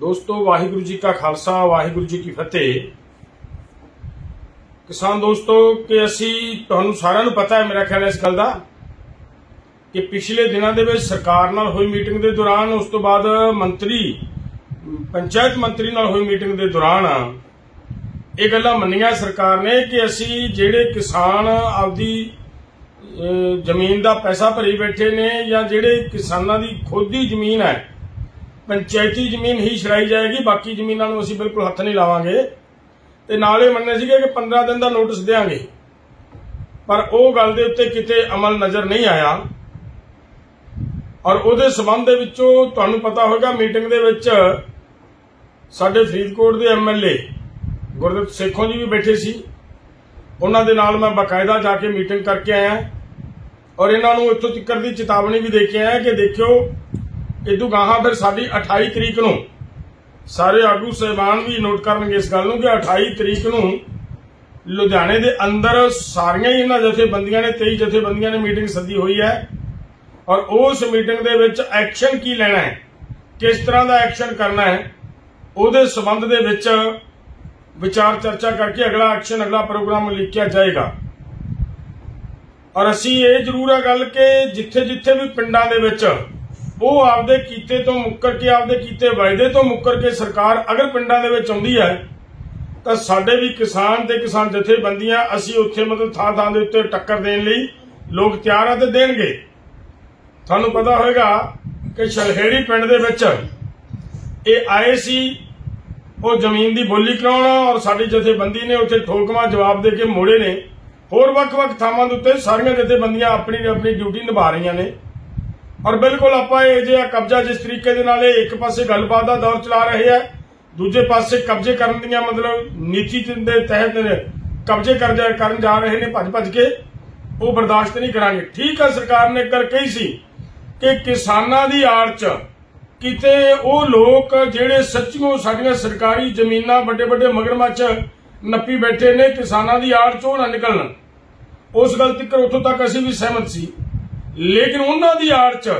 दोस्तों, वाहिगुरु जी का खालसा वाहिगुरु जी की फतेह। किसान दोस्तों के ਅਸੀਂ ਤੁਹਾਨੂੰ ਸਾਰਿਆਂ ਨੂੰ ਪਤਾ ਹੈ, ਮੇਰਾ ਖਿਆਲ ਹੈ ਇਸ ਗੱਲ ਦਾ ਕਿ ਪਿਛਲੇ ਦਿਨਾਂ ਦੇ ਵਿੱਚ ਸਰਕਾਰ ਨਾਲ ਹੋਈ ਮੀਟਿੰਗ ਦੇ ਦੌਰਾਨ, ਉਸ ਤੋਂ ਬਾਅਦ ਮੰਤਰੀ ਪੰਚਾਇਤ ਮੰਤਰੀ ਨਾਲ ਹੋਈ ਮੀਟਿੰਗ ਦੇ ਦੌਰਾਨ ਇਹ ਗੱਲਾਂ ਮੰਨੀਆਂ ਸਰਕਾਰ ਨੇ ਕਿ ਅਸੀਂ ਜਿਹੜੇ ਕਿਸਾਨ ਆਪਦੀ ਜ਼ਮੀਨ ਦਾ ਪੈਸਾ ਭਰੀ ਬੈਠੇ ਨੇ ਜਾਂ ਜਿਹੜੇ ਕਿਸਾਨਾਂ ਦੀ ਖੁਦ ਦੀ ਜ਼ਮੀਨ ਹੈ, पंचायती जमीन ही छड़ाई जाएगी, बाकी जमीनों को असीं बिल्कुल हथ नहीं लावांगे। ते नाले मन्ने सीगे कि 15 दिन का नोटिस देंगे, पर वो गल दे उत्ते किते अमल नज़र नहीं आया। और उहदे संबंध दे विचों तुहानूं पता होगा, मीटिंग दे विच साडे फरीदकोट के MLA गुरप्रीत सेखों जी भी बैठे सी। उन्हां दे नाल मैं बकायदा जाके मीटिंग करके आया और इन्हां नूं इत्थों तक दी चेतावनी भी दे के आया कि देखियो इदू गाहां फिर साडी 28 तरीक नूं सारे आगू साहिबान भी नोट करनगे इस गल नूं कि 28 तरीक नूं लुधियाणे दे अंदर सारियां ही इन्हां जथेबंदियां ने 23 जथेबंदियां ने मीटिंग सदी हुई है। और उस मीटिंग दे विच एक्शन की लेना है, किस तरह का एक्शन करना है, उहदे संबंध दे विच विचार चर्चा करके अगला एक्शन अगला प्रोग्राम लिखिया जाएगा। और असीं इह जरूर है गल कि जिथे जिथे भी पिंडां दे विच वो आपदे कीते तो मुकर के आपदे कीते वायदे तो मुकर के सरकार अगर पिंडां दे विच आउंदी है तो साडे भी किसान ते किसान जथेबंदियां असीं उत्थे मतलब थां-थां दे उत्ते टक्कर देण लई लोग तैयार आ ते देणगे। तुहानूं पता होएगा कि छलहेड़ी पिंड दे विच इह आए सी, वो जमीन दी बोली कराउणा और साडी जथेबंदी ने उत्थे ठोकवा जवाब दे के मोड़े ने। होर वख-वख थावां दे उत्ते सारीਆਂ जथेबंदियां अपनी अपनी ड्यूटी निभा रहीਆਂ ने। और बिल्कुल आपां इह जिहा कब्जा जिस तरीके दे नाल एक पासे गलबात दा दौर चला रहे हैं, दूजे पासे कब्जे करन दी मतलब नीति दे तहत कब्जे करन जा रहे ने भज भज के, वो बर्दाश्त नहीं करांगे। ठीक है, सरकार ने करके ही सी कि किसानां दी आड़ च किते वो लोग जिहड़े सच्चियों साडीआं सरकारी जमीनां वड्डे वड्डे मगरमच्छ नप्पी बैठे ने, किसानां दी आड़ चों ना निकलण। उस गल तक उत्थों तक असीं भी सहमत सी, लेकिन उन्हां दी आड़ च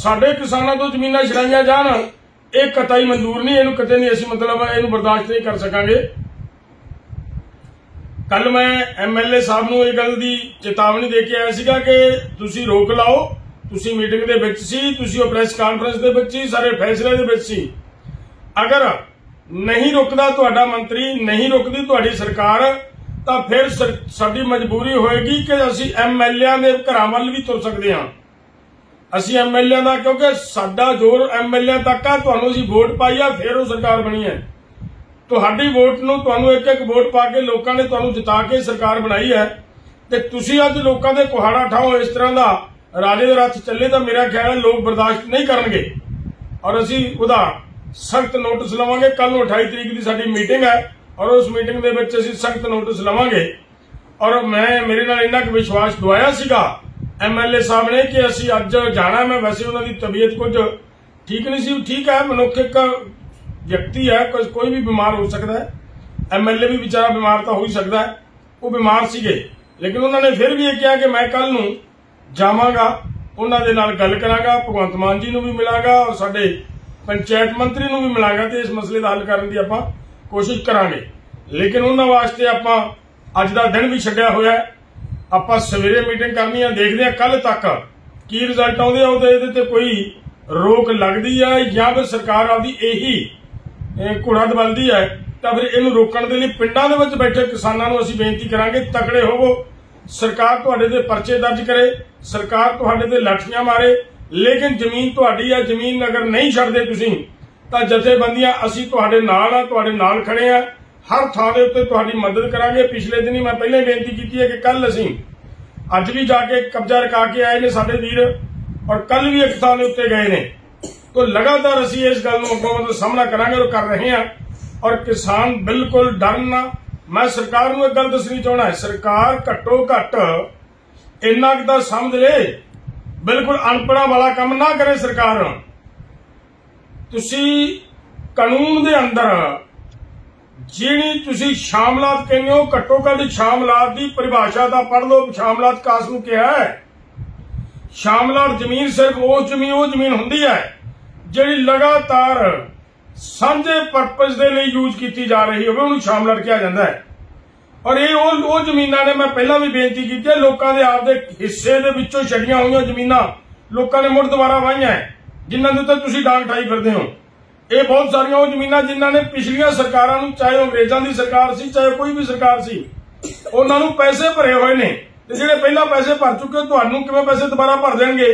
साडे किसानां तों जमीनां छड़ाईआं जाण इह कतई मंजूर नहीं। इहनूं किते नहीं असीं मतलब इहनूं बर्दाश्त नहीं कर सकांगे। कल मैं MLA साहब नूं इह गल दी चेतावनी दे के आया सीगा कि तुसीं रोक लाओ, तुसीं मीटिंग दे विच सी, तुसीं ओह प्रैस कांफ्रेंस दे विच सी, सारे फैसले दे विच सी। अगर नहीं रुकदा तुहाडा मंतरी, नहीं रुकदी तुहाडी सरकार, तो फिर साडी मजबूरी होएगी कि असीं MLA दे घरां वल भी तुर सकदे हां। असीं MLA दा क्योंकि साडा जोर MLA तक आ, तुहानूं असीं वोट पाई आ, फिर ओह सरकार बणी है। तुहाडी वोट नूं तुहानूं एक एक वोट पा के लोकां ने तुहानूं जिता के सरकार बनाई है। ते तुसीं अज लोकां दे कुहाड़ा ठाओ इस तरह दा राजे दे रथ चले तो मेरा ख्याल है लोग बर्दाश्त नहीं करनगे और असीं उहदा सख्त नोटिस लवांगे। कल नूं 28 तरीक दी साडी मीटिंग है और उस मीटिंग दे विच असीं सख्त नोटिस लवांगे। और मैं मेरे नाल इन्ना विश्वास दवाया सीगा MLA साहब ने कि असीं अज जाणा। मैं वैसे उन्होंने तबीयत कुछ ठीक नहीं सी। ठीक है, मनुख एक व्यक्ति है, कोई भी बीमार हो सकता है। MLA भी बेचारा बीमार तो हो ही सकता है, वो बीमार सीगे। लेकिन उन्होंने फिर भी ये कहा कि मैं कल नूं जावांगा, उन्होंने नाल गल करांगा, भगवंत मान जी नूं भी मिलांगा और साडे पंचायत मंत्री नूं भी मिलांगा ते इस मसले दा हल करन दी आपां कोशिश करांगे। लेकिन उन्हां वास्ते आपां अज दा दिन भी छड्डिया होया है। आपां सवेरे मीटिंग करनी है, देखदे आ कल तक की रिजल्ट आउंदे आ, उहदे इहदे ते कोई रोक लगदी है जां फिर सरकार आपदी इही घोड़ा दबलदी है तां फिर इहनूं रोकण दे लई पिंडां दे विच बैठे किसानां नूं असीं बेनती करांगे, तकड़े होवो। सरकार तुहाडे ते परचे दर्ज करे, सरकार तुहाडे ते लाठीਆਂ मारे, लेकिन जमीन तुहाडी है। जमीन अगर नहीं छड्डदे तुसीं तो जथेबंदियां असीं तुहाडे नाल आ, तुहाडे नाल खड़े आ, हर थां दे उत्ते तुहाडी मदद करांगे। पिछले दिन ही मैं पहले बेनती कीती है कि कल असीं अज भी जाके कब्जा रखा के आए ने साडे वीर, और कल भी एक थां दे उत्ते गए ने। तो लगातार असीं इस गल नूं अग्गों मतलब सामना करांगे और कर रहे हैं। और किसान बिल्कुल डरना। मैं सरकार नूं इक गल दसणी चाहुंदा, सरकार घट्टो घट्ट इन्ना क तां समझ ले, बिल्कुल अनपढ़ां वाला काम ना करे सरकार। तुसीं कानून दे अंदर जिहड़ी तुसीं शामलात कहंदे हो, घट्टो घट्ट शामलात दी परिभाषा दा पढ़ लो। शामलात कास नूं किहा है? शामलात जमीन सिर्फ उस जमीन हुंदी है जिहड़ी लगातार ਸਾਂਝੇ ਪਰਪਸ ਦੇ ਲਈ ਯੂਜ਼ ਕੀਤੀ ਜਾ ਰਹੀ ਹੋਵੇ ਉਹਨੂੰ ਸ਼ਾਮਲ ਕਿਹਾ ਜਾਂਦਾ ਹੈ। और ये वो जमीना ने मैं पहला भी बेनती की लोगों के आपके हिस्से के विचों छड़िया हुई जमीना लोगों ने मुड़ दोबारा वाहिया है जिन्हों के उत्ते डांग ठाई फिरते हो। ये बहुत सारिया वो जमीना जिन्होंने पिछलिया सरकारों को चाहे अंग्रेजों की सरकार सी चाहे कोई भी सरकार सी उन्होंने पैसे भरे हुए ने जो पहला पैसे भर चुके तुहानू किवें पैसे दोबारा भर देंगे।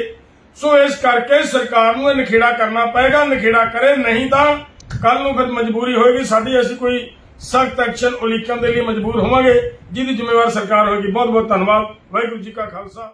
सो इस करके सरकार नूं निखेड़ा करना पएगा, निखेड़ा करे नहीं तो कल नूं फिर मजबूरी होएगी साडी, ऐसी कोई सख्त एक्शन उलीकन के लिए मजबूर होवांगे जिहदी जिम्मेवार सरकार होगी। बहुत बहुत धन्यवाद। वाहिगुरू जी का खालसा।